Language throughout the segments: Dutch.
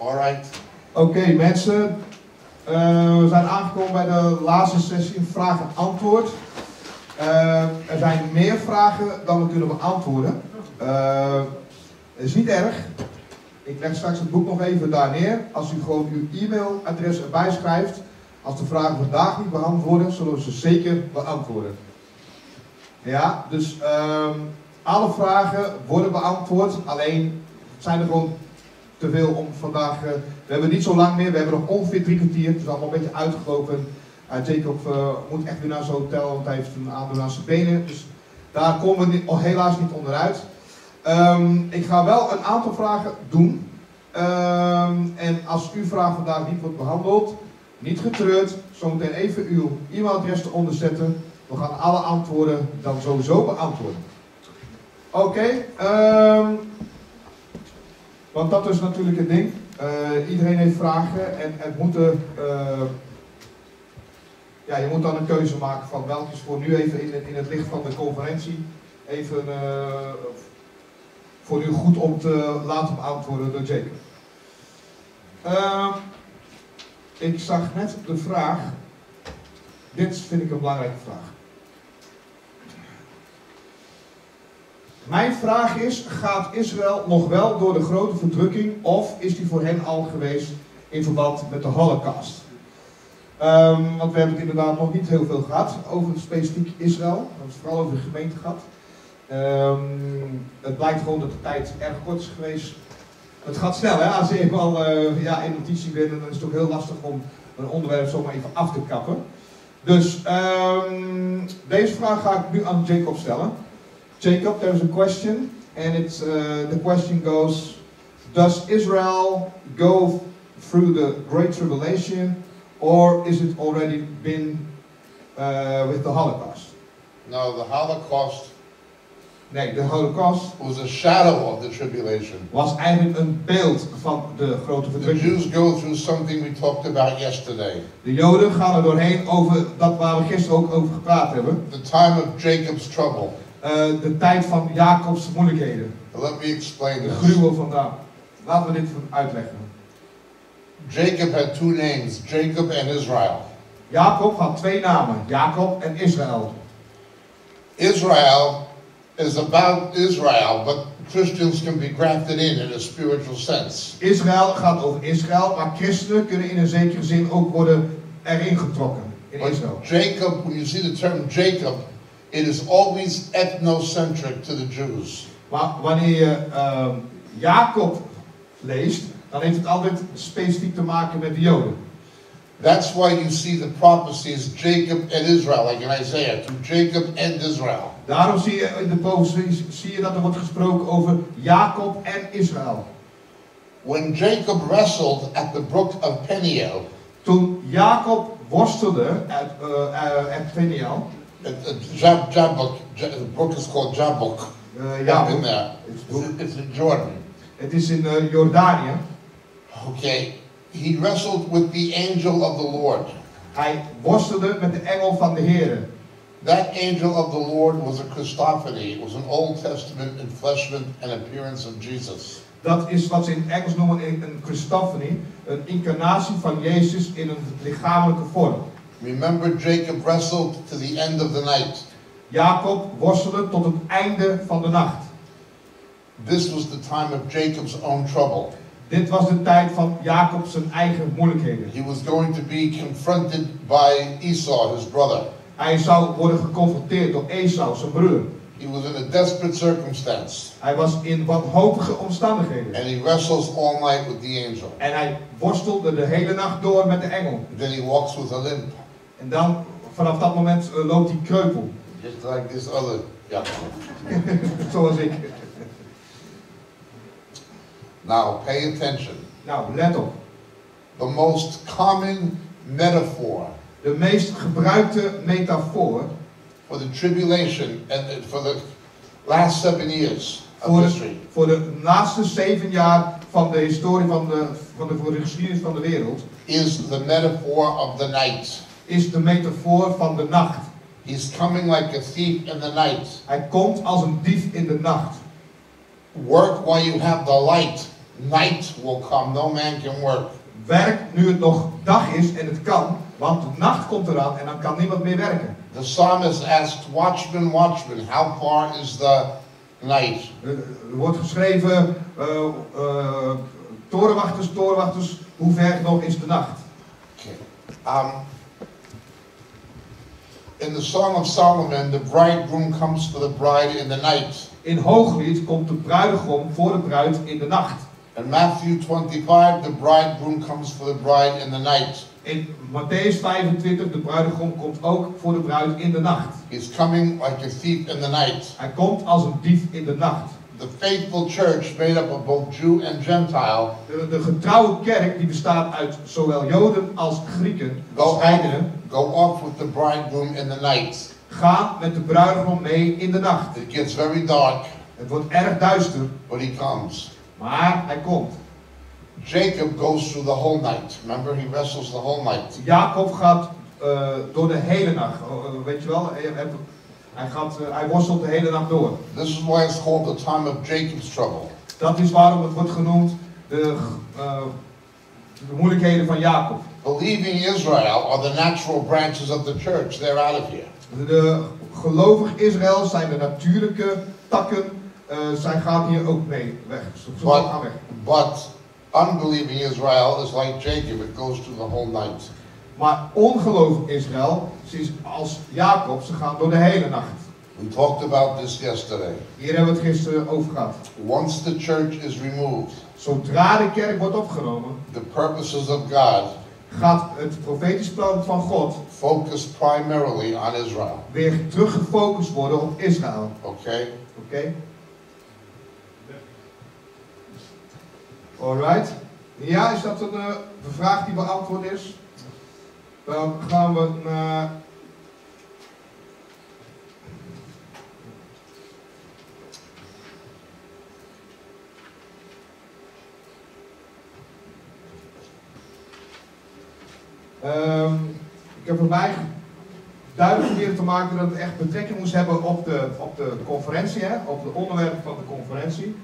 Alright. Oké, mensen. We zijn aangekomen bij de laatste sessie vragen-antwoord. Er zijn meer vragen dan we kunnen beantwoorden. Dat is niet erg. Ik leg straks het boek nog even daar neer. Als u gewoon uw e-mailadres erbij schrijft. Als de vragen vandaag niet beantwoorden, zullen we ze zeker beantwoorden. Ja, dus alle vragen worden beantwoord. Alleen zijn er gewoon te veel om vandaag... we hebben niet zo lang meer. We hebben nog ongeveer 3 kwartier. Het is allemaal een beetje uitgelopen. Jacob moet echt weer naar zijn hotel, want hij heeft een aandoening aan zijn benen. Dus daar komen we helaas niet onderuit. Ik ga wel een aantal vragen doen. En als uw vraag vandaag niet wordt behandeld, niet getreurd. Zometeen even uw e-mailadres eronder zetten. We gaan alle antwoorden dan sowieso beantwoorden. Oké. Want dat is natuurlijk het ding. Iedereen heeft vragen en het moeten... ja, je moet dan een keuze maken van welke is voor nu even in het licht van de conferentie even voor u goed om te laten beantwoorden door Jacob. Ik zag net de vraag. Dit vind ik een belangrijke vraag. Mijn vraag is, gaat Israël nog wel door de grote verdrukking of is die voor hen al geweest in verband met de Holocaust? Want we hebben het inderdaad nog niet heel veel gehad over het specifiek Israël. We hebben het vooral over de gemeente gehad. Het blijkt gewoon dat de tijd erg kort is geweest. Het gaat snel, hè? Als je eenmaal in notitie bent, dan is het ook heel lastig om een onderwerp zomaar even af te kappen. Dus deze vraag ga ik nu aan Jacob stellen. Jacob, there's a question, and it's the question goes: does Israel go through the Great Tribulation, or is it already been with the Holocaust? No, the Holocaust. Nee, de Holocaust was a shadow of the tribulation. Was eigenlijk een beeld van de grote verdrukking. The Jews go through something we talked about yesterday. De Joden gaan er doorheen over dat waar we gisteren ook over gepraat hebben. The time of Jacob's trouble. De tijd van Jacob's moeilijkheden. Let me explain this. De gruwel vandaan. Laten we dit uitleggen. Jacob had two names, Jacob and Israel. Jacob had twee namen, Jacob en Israël. Israel is about Israel, but Christians can be grafted in a spiritual sense. Israël gaat over Israël, maar christenen kunnen in een zekere zin ook worden erin getrokken in Israël. Jacob, when you see the term Jacob, it is always ethnocentric to the Jews. Maar wanneer je Jacob leest, dan heeft het altijd specifiek te maken met de Joden. That's why you see the prophecies Jacob and Israel, like in Isaiah, to Jacob and Israel. Daarom zie je in de profeties dat er wordt gesproken over Jacob en Israël. When Jacob wrestled at the brook of Peniel, toen Jacob worstelde at Peniel. Jabok. The brook is called Jabok. Jabok. It's in Jordan. It is in Jordanië. Okay. He wrestled with the angel of the Lord. Hij worstelde met de engel van de Heere. That angel of the Lord was a Christophany. It was an Old Testament enfleshment and appearance of Jesus. Dat is wat ze in Engels noemen een Christophany, een incarnatie van Jezus in een lichamelijke vorm. Remember, Jacob wrestled to the end of the night. Jacob worstelde tot het einde van de nacht. This was the time of Jacob's own trouble. Dit was de tijd van Jacob zijn eigen moeilijkheden. He was going to be confronted by Esau, his brother. Hij zou worden geconfronteerd door Esau, zijn broer. He was in a desperate circumstance. Hij was in wanhopige omstandigheden. And he wrestles all night with the angel. En hij worstelde de hele nacht door met de engel. Then he walks with a limp. En dan, vanaf dat moment, loopt hij kreupel. Just like this other Jacob. Zoals ik. Now, pay attention. Nou, let op. The most common metaphor. De meest gebruikte metafoor. For the tribulation and for the last 7 years of history. Voor de laatste 7 jaar van de historie van de geschiedenis van de wereld. Is the metaphor of the night. Is de metafoor van de nacht. He's coming like a thief in the night. Hij komt als een dief in de nacht. Work while you have the light. Night will come, no man can work. Werk nu het nog dag is en het kan, want de nacht komt eraan en dan kan niemand meer werken. The psalmist asked, "Watchman, watchman, how far is the night?" Er wordt geschreven, torenwachters, torenwachters, hoe ver nog is de nacht? Okay. In the Song of Solomon, the bridegroom comes for the bride in the night. In Hooglied komt de bruidegom voor de bruid in de nacht. In Matthew 25, the bridegroom comes for the bride in the night. In Mattheüs 25, de bruidegom komt ook voor de bruid in de nacht. He's coming like a thief in the night. Hij komt als een dief in de nacht. The faithful church made up of both Jew and Gentile. De getrouwe kerk die bestaat uit zowel Joden als Grieken. Als heidenen. Go off with the bridegroom in the night. Ga met de bruidegom mee in de nacht. It gets very dark. Het wordt erg duister. But he comes. Maar hij komt. Jacob goes through the whole night. Remember, he wrestles the whole night. Jacob gaat door de hele nacht. Weet je wel? Hij worstelt de hele nacht door. This is why it's called the time of Jacob's trouble. Dat is waarom het wordt genoemd de moeilijkheden van Jacob. Believing Israel are the natural branches of the church. They're out of here. De gelovig Israël zijn de natuurlijke takken. Zij gaan hier ook mee weg. But unbelieving Israel is like Jacob. It goes through the whole night. Maar ongelovig Israël, is als Jacob, ze gaan door de hele nacht. We talked about this yesterday. Hier hebben we het gisteren over gehad. Once the church is removed, zodra de kerk wordt opgenomen, the purposes of God, gaat het profetisch plan van God, focus primarily on Israel, weer teruggefocust worden op Israël. Oké. Alright. Ja, is dat een vraag die beantwoord is? Dan gaan we naar ik heb erbij duidelijk proberen te maken dat het echt betrekking moest hebben op de conferentie, hè? Op de onderwerpen van de conferentie.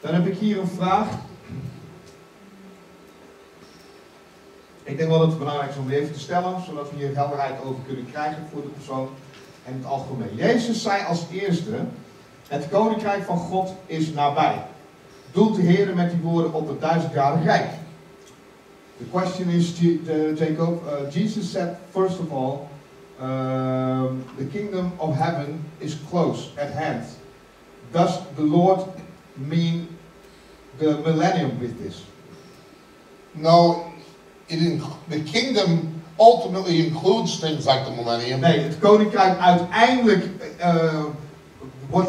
Dan heb ik hier een vraag. Ik denk wel dat het belangrijk is om weer even te stellen, zodat we hier helderheid over kunnen krijgen voor de persoon en het algemeen. Jezus zei als eerste, het koninkrijk van God is nabij. Doelt de Heer met die woorden op het 1000-jarig rijk? The question is, Jacob, Jesus said, first of all, the kingdom of heaven is close at hand. Does the Lord mean the millennium with this? No. The kingdom ultimately includes things like the millennium. Nee, het koninkrijk uiteindelijk wordt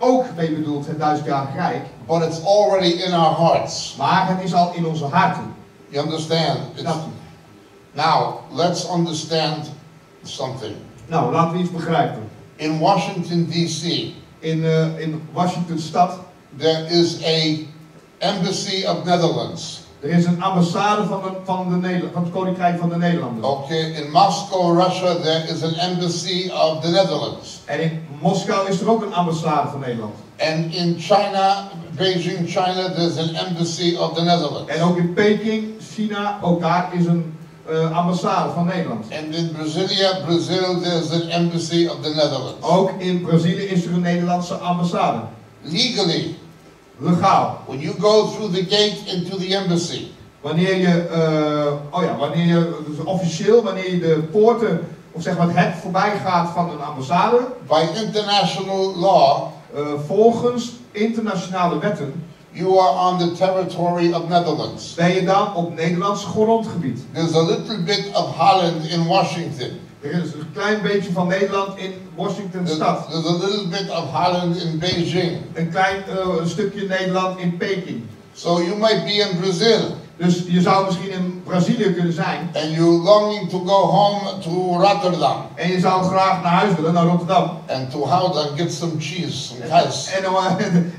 ook mee bedoeld, het 1000-jarig rijk. But it's already in our hearts. Maar het is al in onze harten. You understand? Now, let's understand something. Nou, laten we iets begrijpen. In Washington D.C. In Washington stad. There is a embassy of Netherlands. Er is een ambassade van het Koninkrijk van de Nederlanden. Okay, in Moscow, Russia, there is an embassy of the Netherlands. En in Moskou is er ook een ambassade van Nederland. And in China, Beijing, China, there's an embassy of the Netherlands. En ook in Peking, China, ook daar is een ambassade van Nederland. And in Brazil, there's an embassy of the Netherlands. Ook in Brazilië is er een Nederlandse ambassade. Legally. Legaal. When you go through the gate into the embassy. Wanneer je de poorten of zeg maar het voorbij gaat van een ambassade. By international law, volgens internationale wetten. You are on the territory of Netherlands. Ben je dan op Nederlands grondgebied. There's a little bit of Holland in Washington. Er is een klein beetje van Nederland in Washington stad. There's a little bit of Holland in Beijing. Een klein stukje Nederland in Peking. So you might be in Brazil. Dus je zou misschien in Brazilië kunnen zijn. And you're longing to go home to Rotterdam. En je zou graag naar huis willen, naar Rotterdam. And to Gouda get some cheese, some kaas.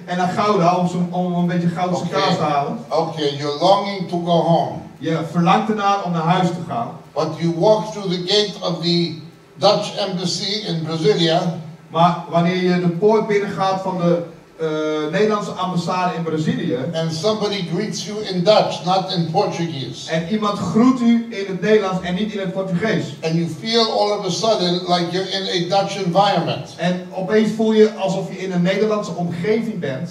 En naar Gouda om een beetje Goudse kaas te halen. Okay, you're longing to go home. Je verlangt ernaar om naar huis te gaan. But you walk through the gate of the Dutch embassy in Brasilia. Maar wanneer je de poort binnengaat van de Nederlandse ambassade in Brazilië. And somebody greets you in Dutch, not in Portuguese. En iemand groet u in het Nederlands en niet in het Portugees. And you feel all of a sudden like you're in a Dutch environment. En opeens voel je alsof je in een Nederlandse omgeving bent.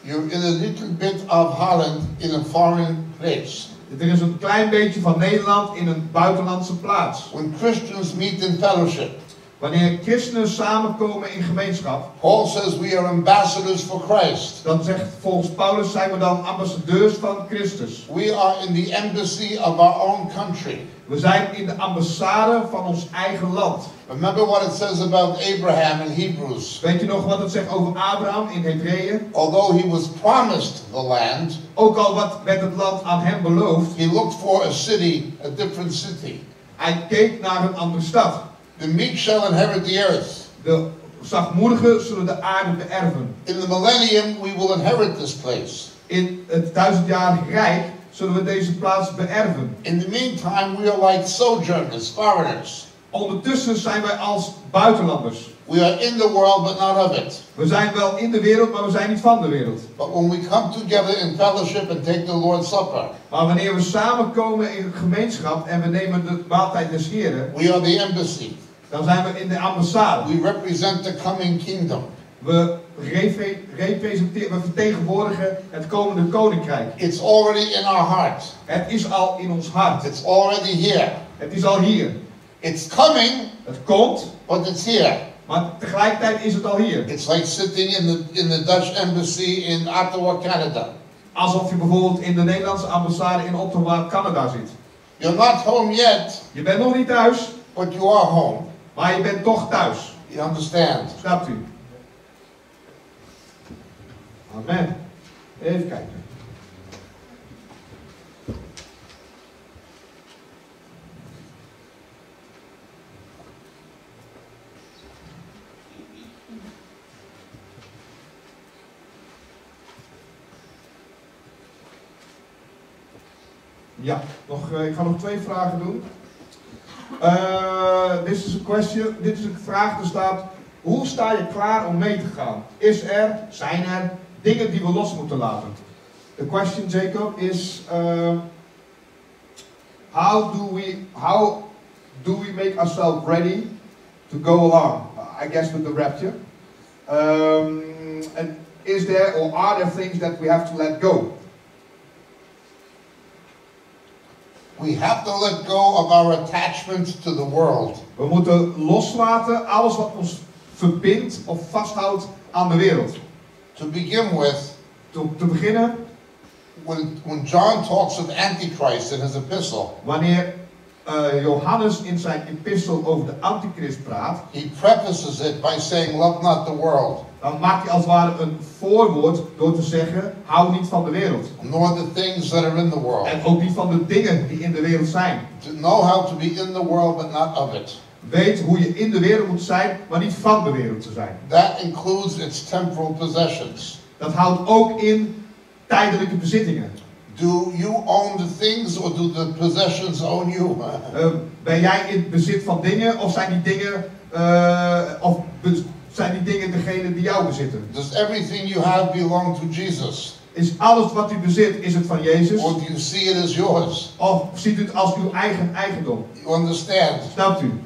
You're in a little bit of Holland in a foreign place. Er is een klein beetje van Nederland in een buitenlandse plaats. When Christians meet in fellowship. Wanneer christenen samenkomen in gemeenschap, Paul says we are ambassadors for Christ. Dan zegt volgens Paulus zijn we dan ambassadeurs van Christus. We are in the embassy of our own country. We zijn in de ambassade van ons eigen land. Remember what it says about Abraham in Hebrews. Weet je nog wat het zegt over Abraham in Hebreeën? Although he was promised the land, ook al wat werd het land aan hem beloofd, he looked for a city, a different city. Hij keek naar een andere stad. The meek shall inherit the earth. De zachtmoedigen zullen de aarde beërven. In the millennium we will inherit this place. In het duizendjarige rijk zullen we deze plaats beërven. In the meantime we are like sojourners, foreigners. Ondertussen zijn wij als buitenlanders. We are in the world but not of it. We zijn wel in de wereld, maar we zijn niet van de wereld. But when we come together in fellowship and take the Lord's Supper. Maar wanneer we samenkomen in gemeenschap en we nemen de maaltijd des Heren. We are the embassy. Dan zijn we in de ambassade. We represent the coming kingdom. We vertegenwoordigen het komende koninkrijk. It's already in our heart. Het is al in ons hart. It's already here. Het is al hier. It's coming. Het komt. But it's here. Maar tegelijkertijd is het al hier. It's like sitting in the Dutch embassy in Ottawa, Canada. Alsof je bijvoorbeeld in de Nederlandse ambassade in Ottawa, Canada zit. You're not home yet. Je bent nog niet thuis. But you are home. Maar je bent toch thuis. You understand. Snapt u? Amen. Even kijken. Ja, ik ga nog twee vragen doen. Dit is een question. Dit is een vraag. Er staat: hoe sta je klaar om mee te gaan? Zijn er dingen die we los moeten laten? The question, Jacob, is: how do we make ourselves ready to go along? I guess with the rapture. And are there things that we have to let go? We have to let go of our attachment to the world. We moeten loslaten alles wat ons verbindt of vasthoudt aan de wereld. To begin with, te beginnen, when John talks of Antichrist in his epistle, wanneer Johannes in zijn epistel over de Antichrist praat, he prefaces it by saying, "Love not the world." Dan maakt hij als het ware een voorwoord door te zeggen, hou niet van de wereld. Nor the things that are in the world. En ook niet van de dingen die in de wereld zijn. To know how to be in the world but not of it. Weet hoe je in de wereld moet zijn, maar niet van de wereld te zijn. That includes its temporal possessions. Dat houdt ook in tijdelijke bezittingen. Do you own the things or do the possessions own you? Ben jij in het bezit van dingen of zijn die dingen... Zijn die dingen degene die jou bezitten? Does everything you have belong to Jesus? Is alles wat u bezit, is het van Jezus? Or do you see it as yours? Of ziet u het als uw eigen eigendom? You understand? Snapt u?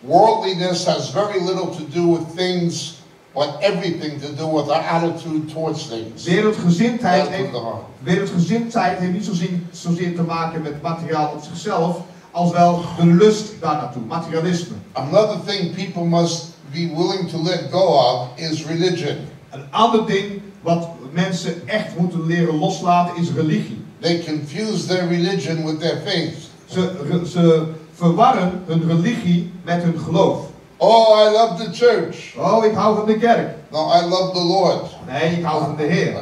Worldliness has very little to do with things, but everything to do with our attitude towards things. Wereldgezindheid heeft niet zozeer te maken met materiaal op zichzelf, als wel de lust daarnaartoe, materialisme. Another thing people must be willing to let go of is religion. Een ander ding wat mensen echt moeten leren loslaten is religie. They confuse their religion with their faith. Ze verwarren hun religie met hun geloof. Oh, I love the church. Oh, ik hou van de kerk. No, I love the Lord. Nee, ik hou van de Heer.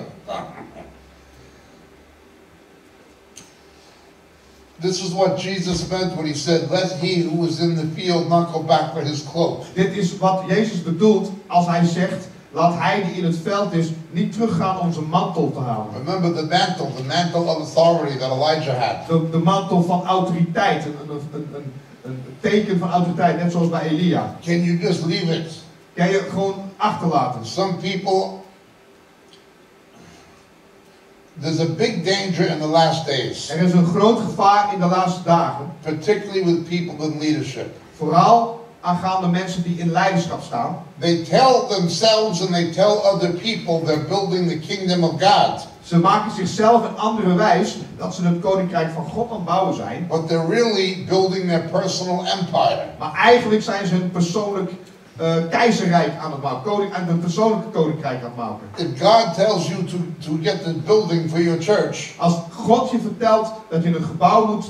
This is what Jesus meant when he said, "Let he who is in the field not go back for his cloak." Dit is wat Jezus bedoelt als hij zegt, laat hij die in het veld is niet teruggaan om zijn mantel te halen. Remember the mantle of authority that Elijah had. De mantel van autoriteit, een teken van autoriteit, net zoals bij Elia. Can you just leave it? kan je gewoon achterlaten. Some people, there's a big danger in the last days. Er is een groot gevaar in de laatste dagen. Particularly with people in leadership. Vooral aangaande mensen die in leiderschap staan. They tell themselves and they tell other people they're building the kingdom of God. Ze maken zichzelf en anderen wijs dat ze het koninkrijk van God aan het bouwen zijn. But they're really building their personal empire. Maar eigenlijk zijn ze hun persoonlijk keizerrijk aan het bouwen, hun persoonlijke koninkrijk aan het bouwen. If God tells you to get the building for your church. Als God je vertelt dat je een gebouw moet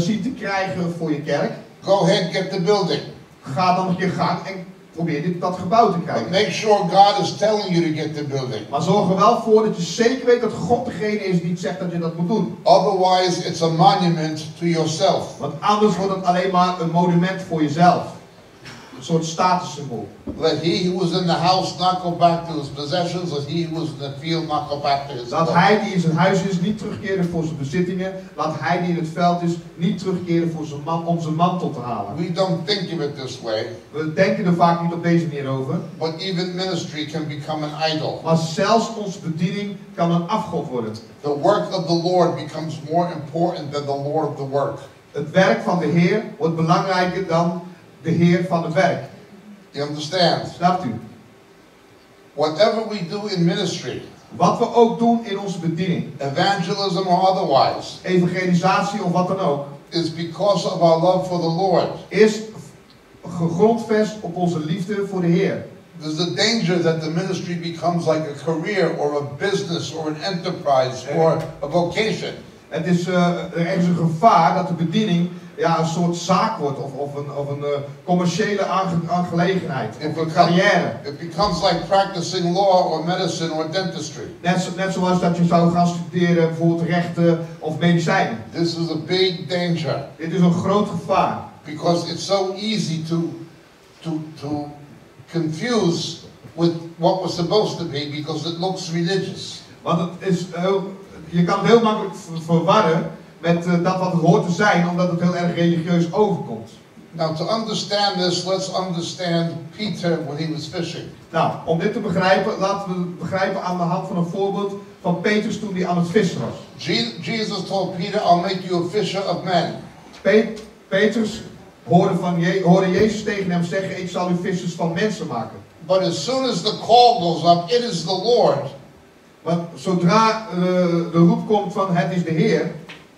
zien te krijgen voor je kerk. Go ahead, get the building. Ga dan op je gang en probeer dat gebouw te krijgen. Make sure God is telling you to get the building. Maar zorg er wel voor dat je zeker weet dat God degene is die zegt dat je dat moet doen. Otherwise it's a monument to yourself. Want anders wordt het alleen maar een monument voor jezelf. Een soort statussymbool. Let he who was in the house not go back to his possessions, let he who was in the field not go back to his. Laat hij die in zijn huis is niet terugkeren voor zijn bezittingen. Laat hij die in het veld is niet terugkeren voor zijn man, om zijn mantel te halen. We don't think of it this way. We denken er vaak niet op deze manier over. But even ministry can become an idol. Maar zelfs onze bediening kan een afgod worden. The work of the Lord becomes more important than the Lord of the work. Het werk van de Heer wordt belangrijker dan de Heer van het werk. You understand? Snapt u? Whatever we do in ministry, wat we ook doen in onze bediening, evangelism or otherwise, evangelisatie of wat dan ook, is because of our love for the Lord. Is gegrondvest op onze liefde voor de Heer. There's a danger that the ministry becomes like a career or a business or an enterprise or a vocation. Het is er is een gevaar dat de bediening een soort zaak wordt of een commerciële aangelegenheid, een carrière. It becomes like practicing law or medicine or dentistry. Net zoals dat je zou gaan studeren bijvoorbeeld rechten of medicijnen. This is a big danger. Dit is een groot gevaar. Because it's so easy to confuse with what was supposed to be because it looks religious. Want het is je kan het heel makkelijk verwarren met dat wat het hoort te zijn, omdat het heel erg religieus overkomt. Now to understand this, let's understand Peter when he was fishing. Nou, om dit te begrijpen, laten we het begrijpen aan de hand van een voorbeeld van Petrus toen hij aan het vissen was. Jesus told Peter, I'll make you a fisher of men. Petrus hoorde Jezus tegen hem zeggen, ik zal u vissers van mensen maken. But as soon as the call goes up, it is the Lord. Want zodra de roep komt van het is de Heer,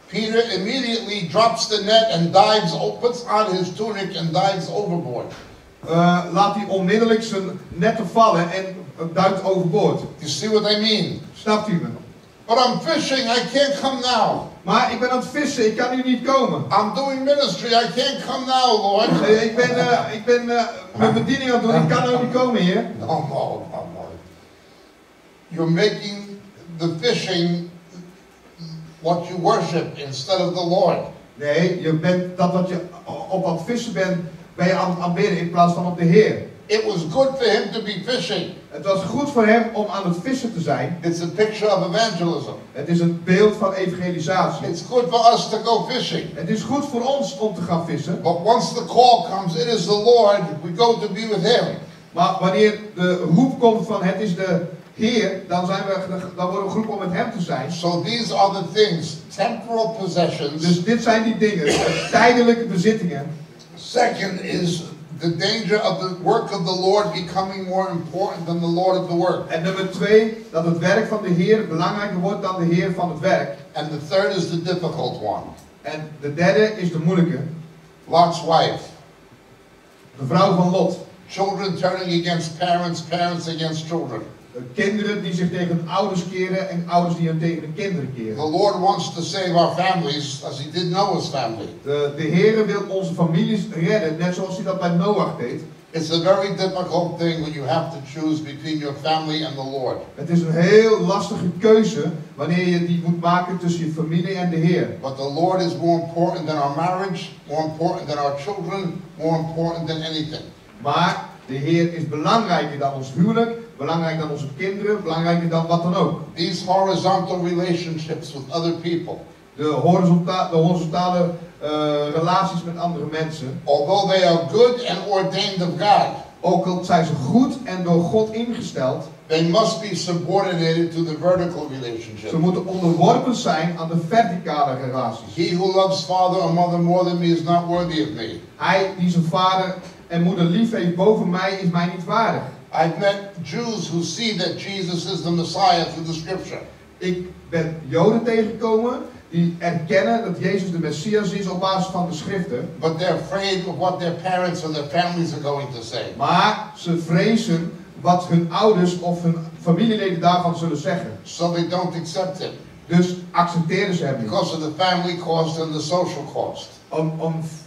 Peter immediately drops the net and dives, puts on his tunic and dives overboard. Laat hij onmiddellijk zijn netten vallen en duikt overboord. You see what I mean? Snapt u me? But I'm fishing, I can't come now. Maar ik ben aan het vissen, ik kan nu niet komen. I'm doing ministry, I can't come now, Lord. Ik ben mijn bediening aan het doen, ik kan nou niet komen, Heer. No. You're making the fishing what you worship instead of the Lord. Nee, je bent dat wat je op aan het vissen bent, ben je aan het aanbidden in plaats van op de Heer. It was good for him to be fishing. Het was goed voor hem om aan het vissen te zijn. It's a picture of evangelism. Het is een beeld van evangelisatie. It's good for us to go fishing. Het is goed voor ons om te gaan vissen. But once the call comes, it is the Lord. We go to be with Him. Maar wanneer de roep komt van het is de Heer, dan worden we geroepen om met hem te zijn. So these are the things, temporal possessions. Dus dit zijn die dingen, tijdelijke bezittingen. Second is the danger of the work of the Lord becoming more important than the Lord of the work. En nummer 2, dat het werk van de Heer belangrijker wordt dan de Heer van het werk. And the third is the difficult one. En de derde is de moeilijke. Lot's wife. De vrouw van Lot. Children turning against parents, parents against children. Kinderen die zich tegen hun ouders keren en ouders die hun tegen hun kinderen keren. The Lord wants to save our families as he did Noah's family. De Heer wil onze families redden, net zoals hij dat bij Noach deed. It's a very difficult thing when you have to choose between your family and the Lord. Het is een heel lastige keuze wanneer je die moet maken tussen je familie en de Heer. But the Lord is more important than our marriage, more important than our children, more important than anything. Maar de Heer is belangrijker dan ons huwelijk, belangrijker dan onze kinderen, belangrijker dan wat dan ook. These horizontal relationships with other people. De horizontale relaties met andere mensen. Although they are good and ordained of God. Ook al zijn ze goed en door God ingesteld, they must be subordinated to the vertical relationship. Ze moeten onderworpen zijn aan de verticale relaties. He who loves father or mother more than me is not worthy of me. Hij die zijn vader en moeder lief heeft boven mij is mij niet waardig. I've met Jews who see that Jesus is the Messiah through the Scripture. Ik ben Joden tegengekomen die erkennen dat Jezus de Messias is op basis van de Schriften. But they're afraid of what their parents or their families are going to say. Maar ze vrezen wat hun ouders of hun familieleden daarvan zullen zeggen. So they don't accept it. Dus accepteren ze hem niet. Because of the family cost and the social cost.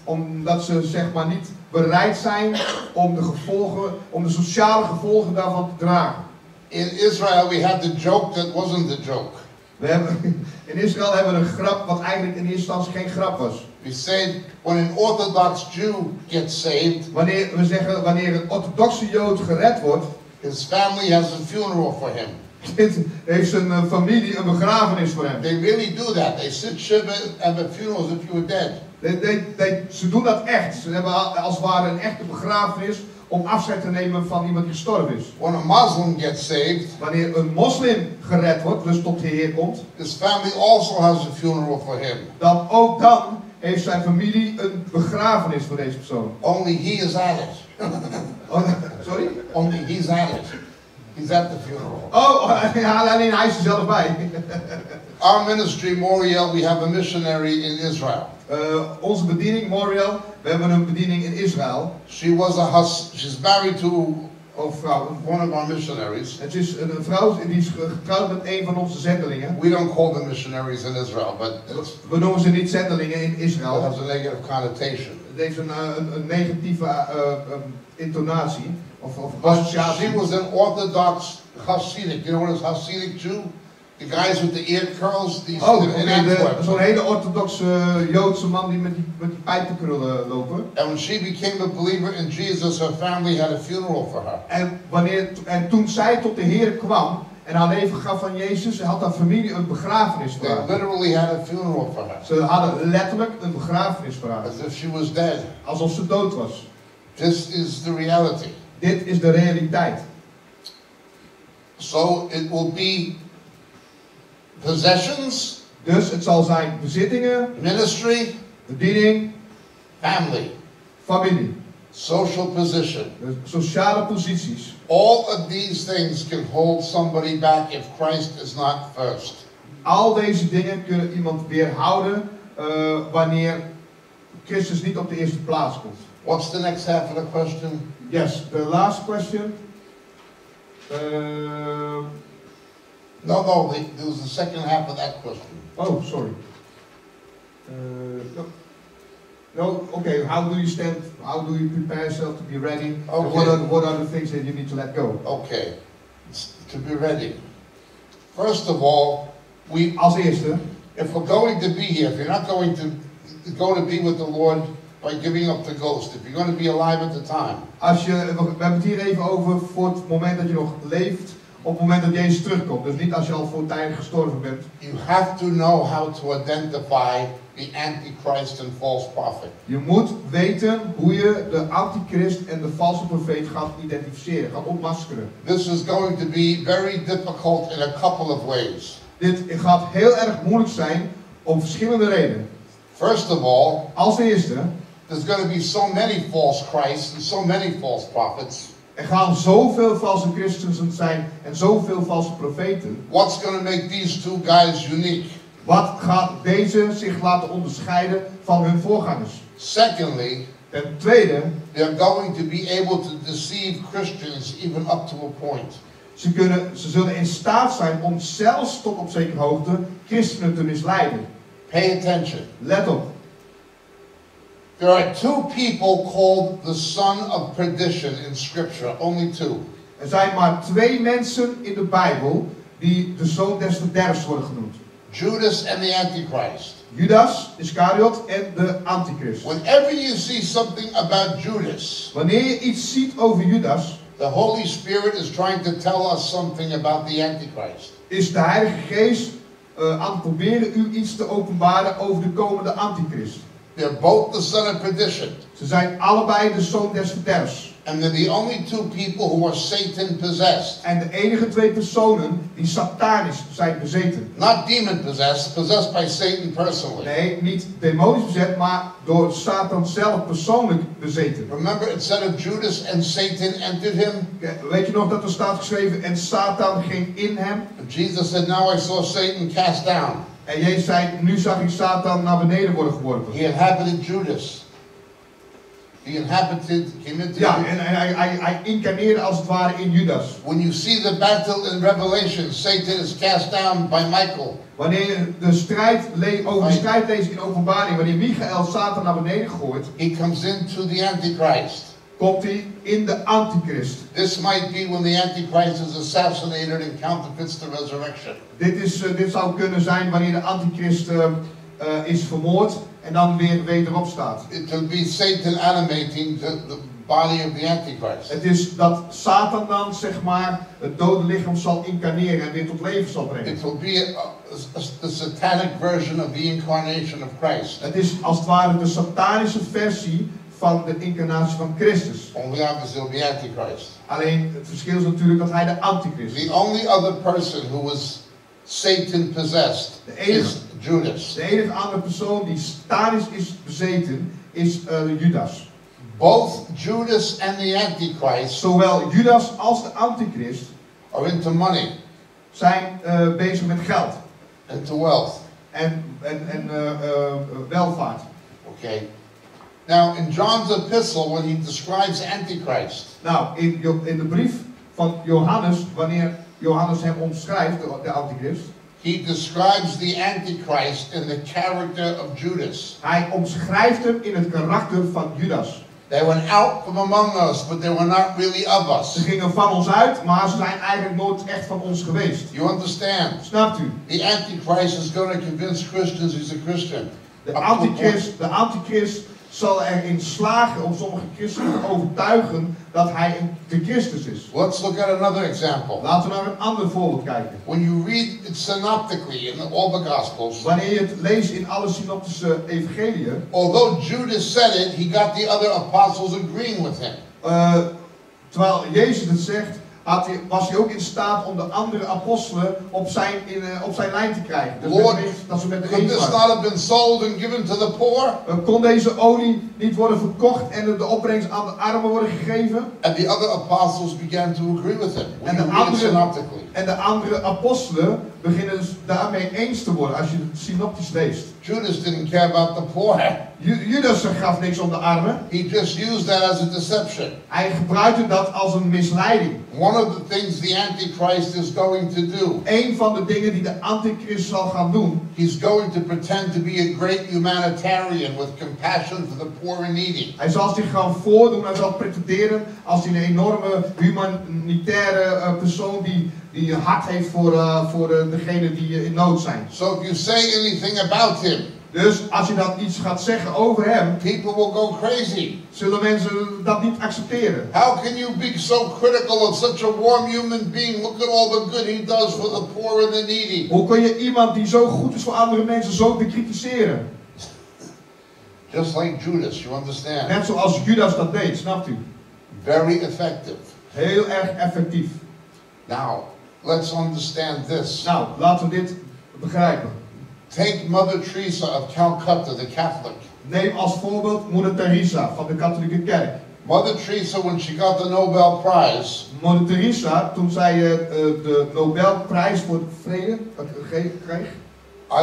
Omdat ze zeg maar niet bereid zijn om de gevolgen, om de sociale gevolgen daarvan te dragen. In Israel we had the joke that wasn't the joke. In Israël hebben we een grap wat eigenlijk in eerste instantie geen grap was. We said when an Orthodox Jew gets saved. Wanneer een orthodoxe Jood gered wordt, his family has a funeral for him. Heeft zijn familie een begrafenis voor hem. They really do that. They sit shiva and have funerals if you were dead. Ze doen dat echt. Ze hebben als het ware een echte begrafenis om afscheid te nemen van iemand die gestorven is. When a Muslim gets saved, wanneer een moslim gered wordt, dus tot de Heer komt, his family also has a funeral for him. Dan ook dan heeft zijn familie een begrafenis voor deze persoon. Only he is at it. Sorry? Only he is at it. He's at the funeral. Oh, alleen hij is er zelf bij. Our ministry, Moriel, we have a missionary in Israel. Onze bediening, Moriel, we hebben een bediening in Israël. She's married to one of our missionaries. Het is een vrouw die is getrouwd met een van onze zendelingen. We don't call them missionaries in Israel, but we noemen ze niet zendelingen in Israël. It has a negative connotation. Het heeft een negatieve intonatie of associatie. She was an Orthodox Hasidic. You know what is Hasidic Jew? The guys with the ear curls, these zo'n hele orthodoxe Joodse man die met die pijpenkrullen lopen. And when she became a believer in Jesus, her family had a funeral for her. En toen zij tot de Heer kwam en haar leven gaf aan Jezus, had haar familie een begrafenis voor haar. They literally had a funeral for her. Ze hadden letterlijk een begrafenis voor haar. As if she was dead. Alsof ze dood was. This is the reality. Dit is de realiteit. So it will be possessions, dus het zal zijn bezittingen, ministry, bediening, family, familie, social position, sociale posities. All of these things can hold somebody back if Christ is not first. Al deze dingen kunnen iemand weerhouden wanneer Christus niet op de eerste plaats komt. What's the next half of the question? Yes, the last question. No, there was the second half of that question. Oh, sorry. No, okay, how do you stand, how do you prepare yourself to be ready? Okay. What are the things that you need to let go? Okay, to be ready. First of all, als eerste, if we're going to be here, if you're not going to go to be with the Lord by giving up the ghost, if you're going to be alive at the time. We hebben het hier even over voor het moment dat je nog leeft. Op het moment dat Jezus terugkomt, dus niet als je al voortijdig gestorven bent. You have to know how to identify the antichrist and false prophet. Je moet weten hoe je de antichrist en de valse profeet gaat identificeren, gaat ontmaskeren. This is going to be very difficult in a couple of ways. Dit gaat heel erg moeilijk zijn om verschillende redenen. First of all, als eerste, there's going to be so many false Christs and so many false prophets. Er gaan zoveel valse christenen zijn en zoveel valse profeten. What's going to make these two guys unique? Wat gaat deze zich laten onderscheiden van hun voorgangers? Secondly, ten tweede, they're going to be able to deceive Christians even up to a point. Ze zullen in staat zijn om zelfs tot op zekere hoogte christenen te misleiden. Pay attention. Let op. There are two people called the son of perdition in Scripture, only two. Er zijn maar twee mensen in de Bijbel die de zoon des verderfs worden genoemd. Judas and the Antichrist. Judas Iscariot en de Antichrist. Whenever you see something about Judas, wanneer je iets ziet over Judas, the Holy Spirit is trying to tell us something about the Antichrist. Is de Heilige Geest aan het proberen u iets te openbaren over de komende Antichrist? They're both the son of perdition. Ze zijn allebei de zoon des verderfs. And they're the only two people who are Satan possessed. En de enige twee personen die satanisch zijn bezeten. Not demon possessed, possessed by Satan personally. Nee, niet demonisch bezet, maar door Satan zelf persoonlijk bezeten. Remember it said of Judas and Satan entered him. Weet je nog dat er staat geschreven en Satan ging in hem? Jesus said, now I saw Satan cast down. En Jezus zei, nu zag ik Satan naar beneden worden geworpen. He inhabited Judas. He inhabited, came into ja, en hij incarneerde als het ware in Judas. When you see the battle in Revelation, Satan is cast down by Michael. Wanneer je de strijd leest in Openbaring, wanneer Michael Satan naar beneden gooit, he comes into the Antichrist. Komt hij in de Antichrist. This might be when the Antichrist is assassinated and counterfeits the resurrection. Dit zou kunnen zijn wanneer de Antichrist is vermoord en dan weer wederop staat. It will be Satan animating the body of the Antichrist. Het is dat Satan dan zeg maar het dode lichaam zal incarneren en weer tot leven zal brengen. It will be the satanic version of the incarnation of Christ. Het is als het ware de satanische versie van de incarnatie van Christus. Alleen het verschil is natuurlijk dat hij de antichrist is. The only other person who was Satan possessed is Judas. De enige andere persoon die satanisch is bezeten is Judas. Both Judas and the Antichrist, zowel Judas als de antichrist, are into money. Zijn bezig met geld. Into wealth. En welvaart. Okay. Now in John's epistle, when he describes Antichrist. Nou, in de brief van Johannes, wanneer Johannes hem omschrijft, de Antichrist. He describes the Antichrist in the character of Judas. Hij omschrijft hem in het karakter van Judas. They went out from among us, but they were not really of us. Ze gingen van ons uit, maar ze zijn eigenlijk nooit echt van ons geweest. You understand? Snapt u? The Antichrist is going to convince Christians he's a Christian. De Antichrist zal erin slagen om sommige christenen te overtuigen dat hij de Christus is. Let's look at another example. Laten we naar een ander voorbeeld kijken. When you read it synoptically in all the Gospels, wanneer je het leest in alle synoptische evangeliën, although Judas said it, he got the other apostles agreeing with him. Terwijl Jezus het zegt, was hij ook in staat om de andere apostelen op zijn lijn te krijgen. Dus Lord, dat ze met de could this not have been sold and given to the poor? Kon deze olie niet worden verkocht en de opbrengst aan de armen worden gegeven? And the other apostles began to agree with him. En de andere apostelen beginnen dus daarmee eens te worden als je het synoptisch leest. Judas didn't care about the poor. Judas gaf niks om de armen. He just used that as a deception. Hij gebruikte dat als een misleiding. One of the things the Antichrist is going to do. Een van de dingen die de Antichrist zal gaan doen. He's going to pretend to be a great humanitarian with compassion for the poor and needy. Hij zal zich gaan voordoen en zal pretenderen als een enorme humanitaire persoon die hart heeft voor degenen die in nood zijn. So if you say anything about him. Dus als je dan iets gaat zeggen over hem, people will go crazy. Zullen mensen dat niet accepteren? How can you be so critical of such a warm human being? Look at all the good he does for the poor and the needy. Hoe kun je iemand die zo goed is voor andere mensen zo bekritiseren? Just like Judas, you understand? Net zoals Judas dat deed, snapt u? Very effective. Heel erg effectief. Now, let's understand this. Nou, laten we dit begrijpen. Take Mother Teresa of Calcutta, the Catholic. Neem als voorbeeld Moeder Teresa van de katholieke kerk. Mother Teresa, when she got the Nobel Prize. Moeder Teresa, toen zij de Nobelprijs voor vrede kreeg.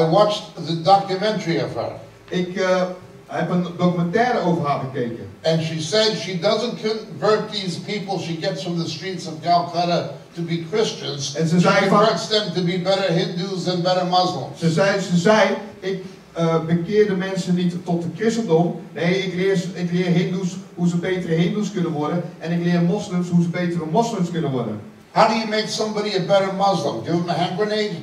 I watched the documentary of her. Ik heb een documentaire over haar bekeken. And she said she doesn't convert these people she gets from the streets of Calcutta to be Christians. En ze zei converts them to be better Hindus and better Muslims. Ze zei ik bekeer de mensen niet tot het christendom. Nee, ik leer Hindoes hoe ze betere Hindoes kunnen worden en ik leer moslims hoe ze betere moslims kunnen worden. How do you make somebody a better Muslim? Give them a hand grenade?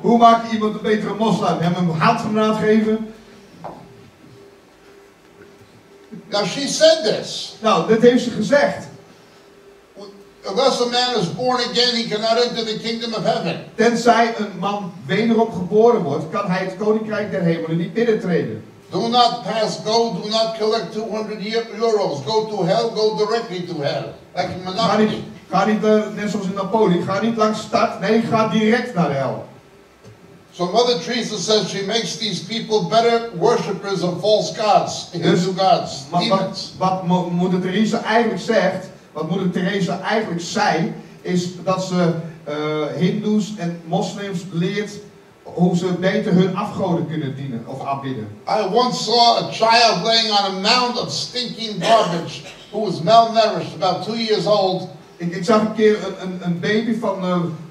Hoe maak je iemand een betere moslim? Hem een handgranaat geven? Now she said this. Nou, dit heeft ze gezegd. Unless a man is born again, he cannot enter the kingdom of heaven. Tenzij een man wederom geboren wordt, kan hij het koninkrijk der hemelen niet binnentreden. Do not pass go, do not collect 200 euros. Go to hell, go directly to hell. Like in Monaco. Ga niet, net zoals in Napoli, ga niet langs de stad, nee, ga direct naar de hel. So Mother Teresa says she makes these people better worshippers of false gods, Hindu gods, demons. Wat Moeder Teresa eigenlijk zegt, wat Moeder Teresa eigenlijk zei, is dat ze Hindoes en moslims leert hoe ze beter hun afgoden kunnen dienen of aanbidden. I once saw a child laying on a mound of stinking garbage who was malnourished, about 2 years old. Ik zag een keer een baby van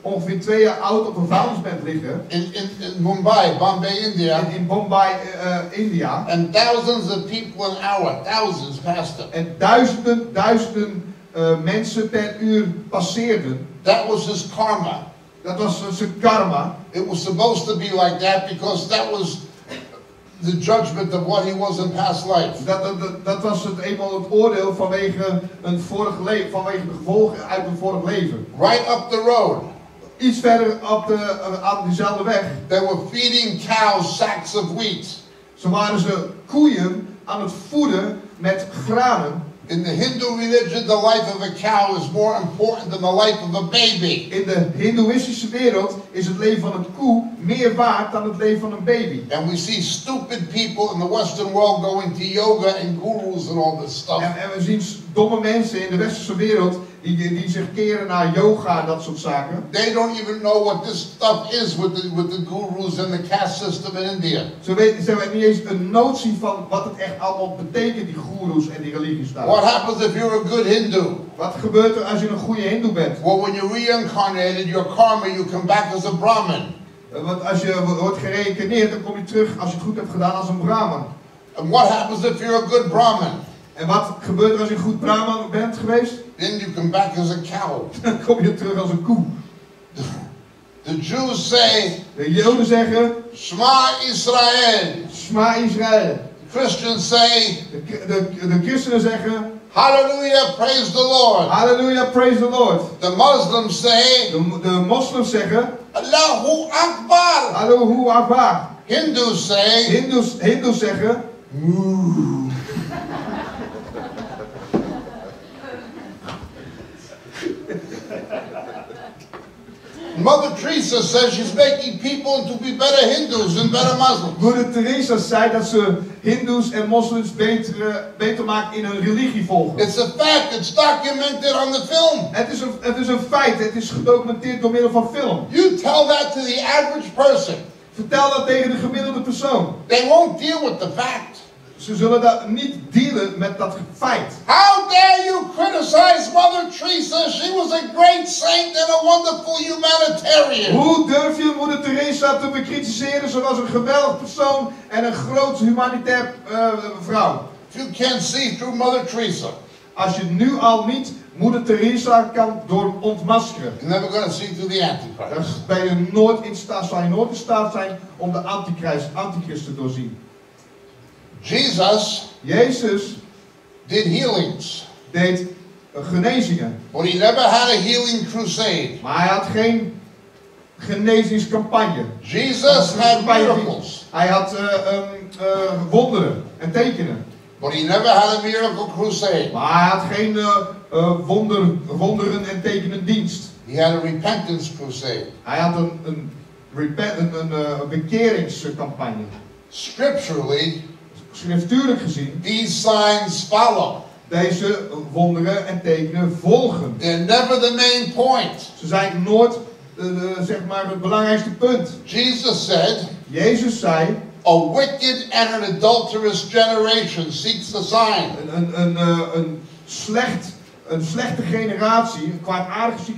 ongeveer 2 jaar oud op een vuilnisbed liggen. In Mumbai, Bombay, India. In Bombay, India. And thousands of people an hour, thousands passed him. En duizenden mensen per uur passeerden. That was his karma. Dat was zijn karma. It was supposed to be like that because that was the judgment of what he was in past life. Dat was het eenmaal het oordeel vanwege een vorig leven, vanwege de gevolgen uit een vorig leven. Right up the road. Iets verder op aan dezelfde weg. They were feeding cows sacks of wheat. Zo waren ze koeien aan het voeden met granen. In the Hindu religion, the life of a cow is more important than the life of a baby. In de Hindoeïstische wereld is het leven van een koe meer waard dan het leven van een baby. And we see stupid people in the Western world going to yoga and gurus and all this stuff. En we zien domme mensen in de westerse wereld die zich keren naar yoga en dat soort zaken. They don't even know what this stuff is with the gurus and the caste system in India. Ze hebben niet eens een notie van wat het echt allemaal betekent, die gurus en die religiestaat. What happens if you're a good Hindu? Wat gebeurt er als je een goede Hindu bent? Well, when you reincarnated your karma, you come back as a Brahmin. Want als je wordt gereïncarneerd, dan kom je terug, als je het goed hebt gedaan, als een Brahmin. And what happens if you're a good Brahmin? En wat gebeurt er als je goed Brahman bent geweest? Then you come back as a cow. Dan kom je terug als een koe. The Jews say, de Joden zeggen, Shema Israël. Shema Israël. The Christians say, de Christenen zeggen, Hallelujah, praise the Lord. Hallelujah, praise the Lord. The Muslims say, de moslims zeggen, Allahu Akbar. Allahu Akbar. Hindus say, Hindus zeggen, Moo. Mother Teresa says she's making people to be better Hindus and better Muslims. Moeder Teresa zei dat ze Hindoes en moslims beter maakt in hun religie volgen. It's a fact. It's documented on the film. Het is een feit. Het is gedocumenteerd door middel van film. You tell that to the average person. Vertel dat tegen de gemiddelde persoon. They won't deal with the fact. Ze zullen dat niet dealen met dat feit. How dare you criticize Mother Teresa? She was a great saint and a wonderful humanitarian. Hoe durf je Moeder Teresa te bekritiseren? Ze was een geweldig persoon en een groot humanitair vrouw. If you can't see through Mother Teresa. Als je nu al niet Moeder Teresa kan door ontmaskeren. You're never going to see through the Antichrist. Zal je nooit in staat zijn om de Antichrist te doorzien. Jezus did healings. Deed genezingen. But he never had a healing crusade. Maar hij had geen genezingscampagne. Jesus had miracles. Hij had wonderen en tekenen. But he never had a miracle crusade. Maar hij had geen wonderen en tekenen dienst. He had a repentance crusade. Hij had een bekeringscampagne. Scripturally, schriftuurlijk gezien, these signs follow. Deze wonderen en tekenen volgen. They're never the main point. Ze zijn nooit zeg maar het belangrijkste punt. Jezus zei, a wicked and an adulterous generation seeks a sign. Een slechte generatie, een kwaadaardige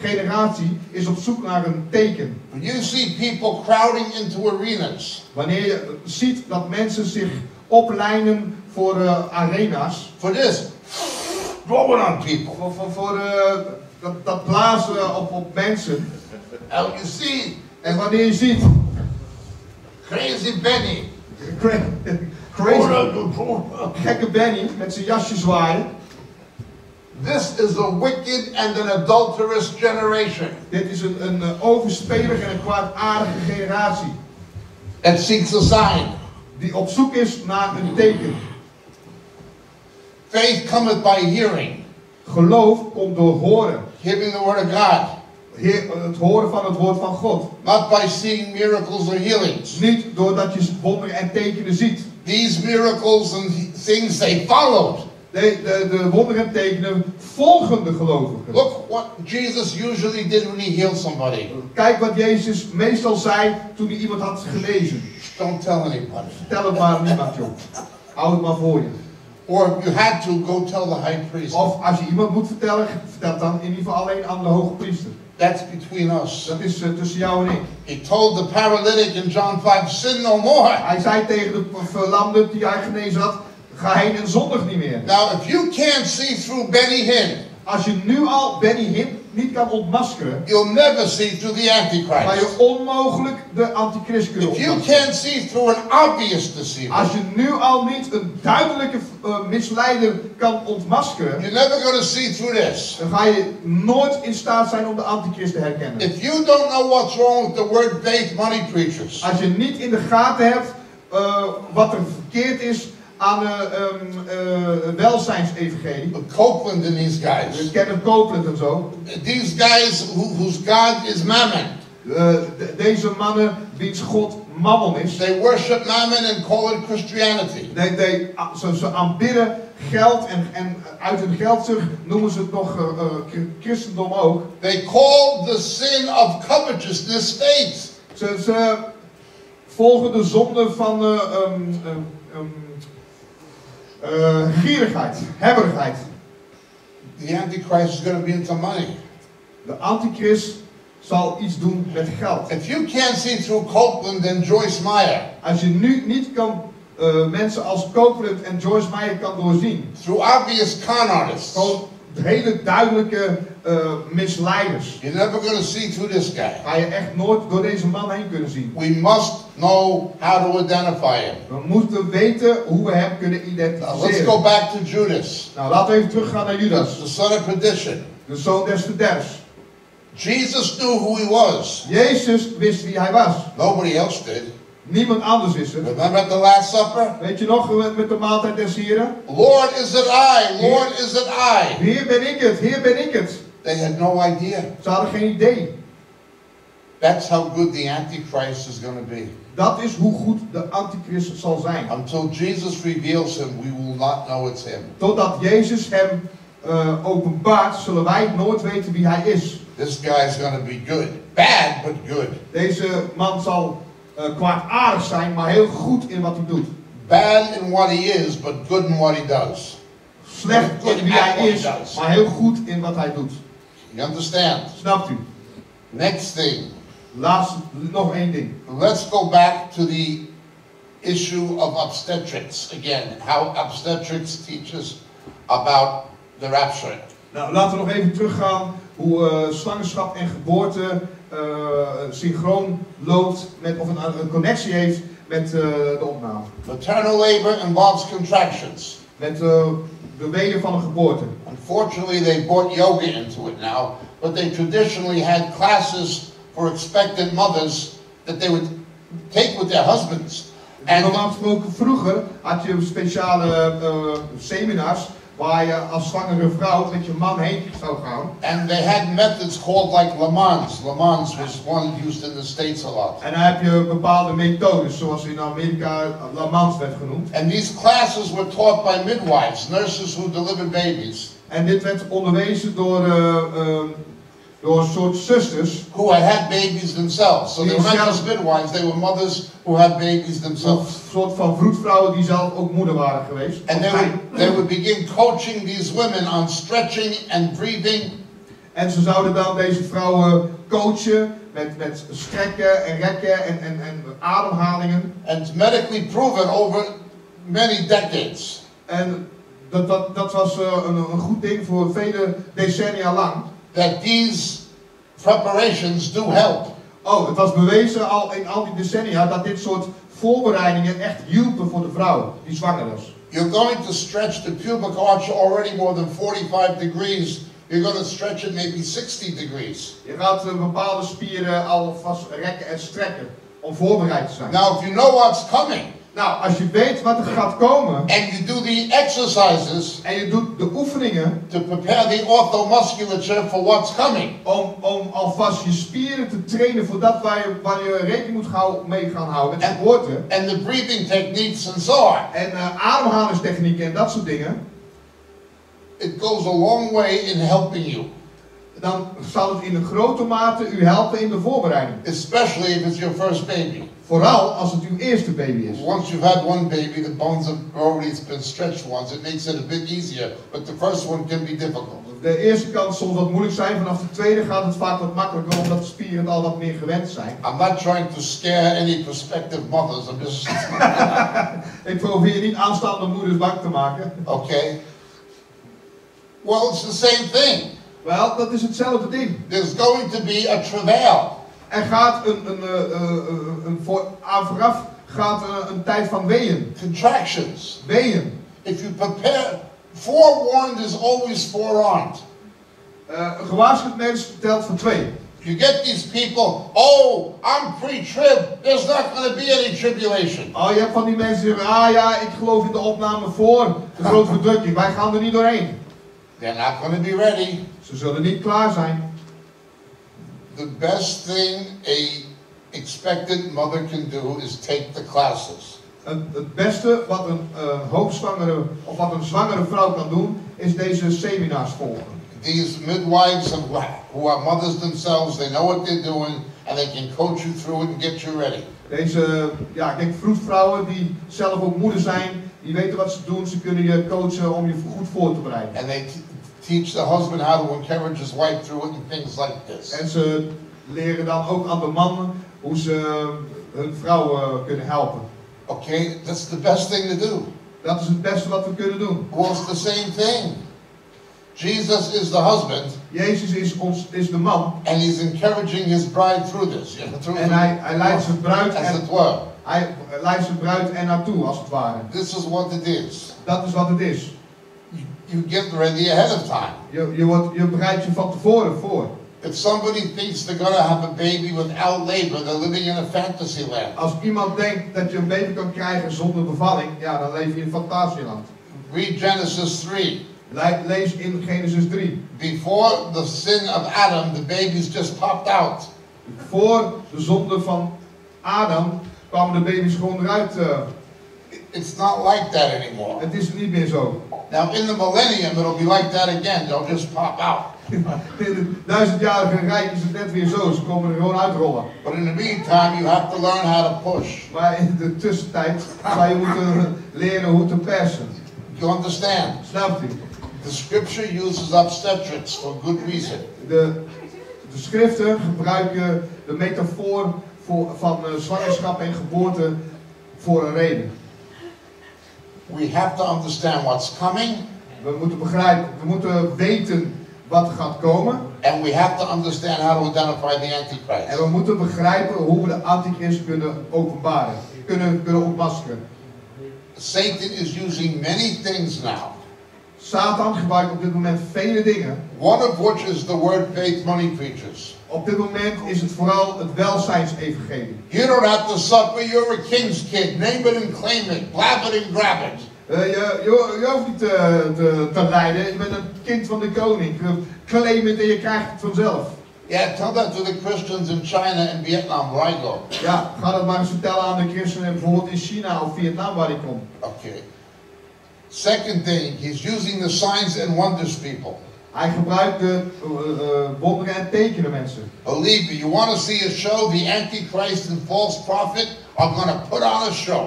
generatie is op zoek naar een teken. When you see people crowding into arenas. Wanneer je ziet dat mensen zich oplijnen voor arena's. For this. Blowing on people. Voor dat blazen op mensen. And you see. En wanneer je ziet. Crazy Benny. Gekke Benny met zijn jasje zwaaien. This is a wicked and an adulterous generation. Dit is een overspelige en een kwaadaardige generatie. It seeks a sign. die op zoek is naar een teken. Faith cometh by hearing. Geloof komt door horen. Hearing the word of God. Het horen van het woord van God. Not by seeing miracles or healings. Niet doordat je wonderen en tekenen ziet. These miracles and things they followed. De wonderen en tekenen volgen de gelovigen. Look what Jesus usually did when he healed somebody. Kijk wat Jezus meestal zei toen hij iemand had genezen. Don't tell anybody. Vertel het maar niemand, joh. Hou het maar voor je. Or if you had to, go tell the high priest. Of als je iemand moet vertellen, vertel het dan in ieder geval alleen aan de hoge priester. That's between us. Dat is tussen jou en ik. He told the paralytic in John 5, sin no more. Hij zei tegen de verlamde die hij genezen had, ga heen en zondig niet meer. Now, if you can't see through Benny Hinn, als je nu al Benny Hinn niet kan ontmaskeren, you'll never see through the Antichrist. Maar je onmogelijk de Antichrist kunt ontmaskeren. If you can't see through an obvious deceiver, als je nu al niet een duidelijke misleider kan ontmaskeren, you're never going to see through this. Dan ga je nooit in staat zijn om de Antichrist te herkennen. If you don't know what's wrong with the word faith money preachers, als je niet in de gaten hebt wat er verkeerd is aan welzijnsevangelie. Copeland and these guys. Dus Kenneth Copeland en zo. These guys whose God is Mammon. Deze mannen wiens God Mammon is. They worship Mammon and call it Christianity. Ze aanbidden geld en uit hun geldzucht noemen ze het nog christendom ook. They call the sin of covetousness faith. Ze volgen de zonde van gierigheid, hebberigheid. The Antichrist is going to be into money. De Antichrist zal iets doen met geld. If you can't see through Copeland and Joyce Meyer, als je nu niet kan mensen als Copeland en Joyce Meyer kan doorzien, through obvious con artists, gewoon hele duidelijke misleiders. You're never going to see through this guy. Ga je echt nooit door deze man heen kunnen zien. We must know how to identify him. We moeten weten hoe we hem kunnen identificeren. Let's go back to Judas. Nou, laten we even teruggaan naar Judas. The son of perdition. De zoon des verderfs. Jesus knew who he was. Jezus wist wie hij was. Nobody else did. Niemand anders is het. Remember at the Last Supper? Weet je nog met de maaltijd des Heren? Lord is it I, Lord is it I. Hier ben ik het, hier ben ik het. They had no idea. Ze hadden geen idee. That's how good the Antichrist is going to be. Dat is hoe goed de Antichrist zal zijn. Until Jesus reveals him, we will not know it's him. Totdat Jezus hem openbaart, zullen wij nooit weten wie hij is. This guy is going to be good, bad but good. Deze man zal kwaadaardig zijn, maar heel goed in wat hij doet. Bad in what he is, but good in what he does. Slecht in wie hij is, maar heel goed in wat hij doet. You understand? Snapt u? Next thing. Nog één ding. Let's go back to the issue of obstetrics again. How obstetrics teaches about the rapture. Nou, laten we nog even teruggaan hoe zwangerschap en geboorte synchroon loopt met, of een connectie heeft met de opname. Maternal labor involves contractions. Met de weeën van een geboorte. Unfortunately, they brought yoga into it now, but they traditionally had classes for expectant mothers that they would take with their husbands. En normaal gesproken vroeger had je speciale seminars waar je als zwangere vrouw met je man heen zou gaan. And they had methods called like Lamaze. Lamaze was one used in the States a lot. En dan heb je bepaalde methodes, zoals in Amerika Lamaze werd genoemd. And these classes were taught by midwives, nurses who delivered babies. En dit werd onderwezen door door een soort zusters. Who had babies themselves. So they were not just midwives, they were mothers who had babies themselves. Een soort van vroedvrouwen die zelf ook moeder waren geweest. And they would begin coaching these women on stretching and breathing. En ze zouden dan deze vrouwen coachen met strekken en rekken en ademhalingen. And medically proven over many decades. En dat was een goed ding voor vele decennia lang. That these preparations do help. Oh, het was bewezen al in al die decennia dat dit soort voorbereidingen echt hielpen voor de vrouw die zwanger was. You're going to stretch the pubic arch already more than 45 degrees. You're going to stretch it maybe 60 degrees. Je gaat bepaalde spieren alvast rekken en strekken om voorbereid te zijn. Now, if you know what's coming. Nou, als je weet wat er gaat komen. And you do the exercises. En je doet de oefeningen. To prepare the orthomusculature for what's coming. Om alvast je spieren te trainen voor dat waar je rekening moet mee gaan houden met geboorte. And the breathing techniques and so on. En ademhalingstechnieken en dat soort dingen. It goes a long way in helping you. Dan zal het in een grote mate u helpen in de voorbereiding. Especially if it's your first baby. Vooral als het uw eerste baby is. Once you've had one baby, the bones have already been stretched once. It makes it a bit easier, but the first one can be difficult. De eerste kan soms wat moeilijk zijn, vanaf de tweede gaat het vaak wat makkelijker omdat de spieren al wat meer gewend zijn. I'm not trying to scare any prospective mothers. I'm just... Ik probeer niet aanstaande moeders bang te maken. Okay. Well, it's the same thing. Wel, dat is hetzelfde ding. There's going to be a travail. Er gaat vooraf gaat een tijd van weeën. Contractions. Weeën. If you prepare, forewarned is always forearmed. Gewaarschuwd mens telt voor twee. You get these people, oh, I'm pre-trib, there's not going to be any tribulation. Oh, je hebt van die mensen die zeggen, ah ja, ik geloof in de opname voor de grote verdrukking, wij gaan er niet doorheen. They're not going to be ready. Ze zullen niet klaar zijn. The best thing a expectant mother can do is take the classes. Het beste wat een hoogzwangere of wat een zwangere vrouw kan doen is deze seminars volgen. These midwives who are mothers themselves, they know what they're doing and they can coach you through it and get you ready. Deze, ja, ik denk vroedvrouwen die zelf ook moeder zijn, die weten wat ze doen, ze kunnen je coachen om je goed voor te bereiden. And they teach the husband how to encourage his wife through it and things like this. En ze leren dan ook aan de mannen hoe ze hun vrouw kunnen helpen. Okay, that's the best thing to do. Dat is het beste wat we kunnen doen. Well, the same thing. Jesus is the husband. Jezus is de man. And he's encouraging his bride through this. En hij leidt zijn bruid ernaartoe als het ware. This is what it is. Dat is wat het is. You get ready ahead of time. Je bereidt je van tevoren voor. If somebody thinks they're gonna have a baby without labor, they're living in a fantasy land. Als iemand denkt dat je een baby kan krijgen zonder bevalling, ja, dan leef je in fantasieland. Read Genesis 3. Lees in Genesis 3. Before the sin of Adam, the babies just popped out. Voor de zonde van Adam kwamen de baby's gewoon eruit. It's not like that anymore. Het is niet meer zo. Now in the millennium it'll be like that again. They'll just pop out. In de duizendjarige rijk is het net weer zo. Ze komen er gewoon uitrollen. But in the meantime, you have to learn how to push. Maar in de tussentijd ga je moeten leren hoe te persen. You understand? Snapt u? The scripture uses obstetrics for good reason. De schriften gebruiken de metafoor van zwangerschap en geboorte voor een reden. We have to understand what's coming. We moeten weten wat gaat komen. And we have to understand how to identify the Antichrist. En we moeten begrijpen hoe we de Antichrist kunnen openbaren, kunnen ontmaskeren. Satan is using many things now. Satan gebruikt op dit moment vele dingen. One of which is the word faith money preachers. Op dit moment is het vooral het welzijnsevangelie. You don't have to suffer, you're a king's kid. Name it and claim it, blab it and grab it. Je hoeft niet te lijden, je bent een kind van de koning. Claim het en je krijgt het vanzelf. Yeah, tell that to the Christians in China and Vietnam where I go. Ja, ga dat maar eens vertellen aan de christenen bijvoorbeeld in China of Vietnam waar ik kom. Okay. Second thing, he's using the signs and wonders people. Hij gebruikt de wonderen en tekenen mensen. Believe me, you want to see a show? The Antichrist and false prophet are going to put on a show.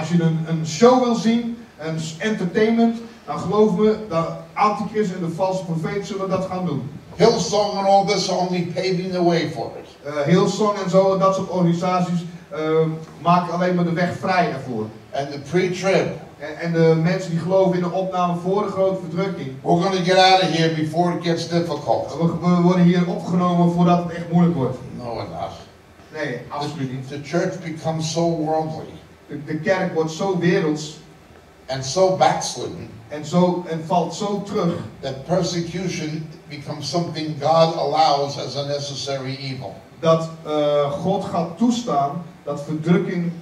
Als je een show wil zien, een entertainment, dan geloof me, de Antichrist en de valse profeet zullen dat gaan doen. Hillsong and all this are only paving the way for it. Hillsong en zo en dat soort organisaties maken alleen maar de weg vrij ervoor. And the pre-trib. En de mensen die geloven in de opname voor de grote verdrukking. We're going to get out of here before it gets difficult. We worden hier opgenomen voordat het echt moeilijk wordt. No, we're not. Nee, absoluut niet. The church becomes so worldly. De kerk wordt zo werelds. And so backslidden. En valt zo terug. That persecution becomes something God allows as a necessary evil. Dat God gaat toestaan dat verdrukking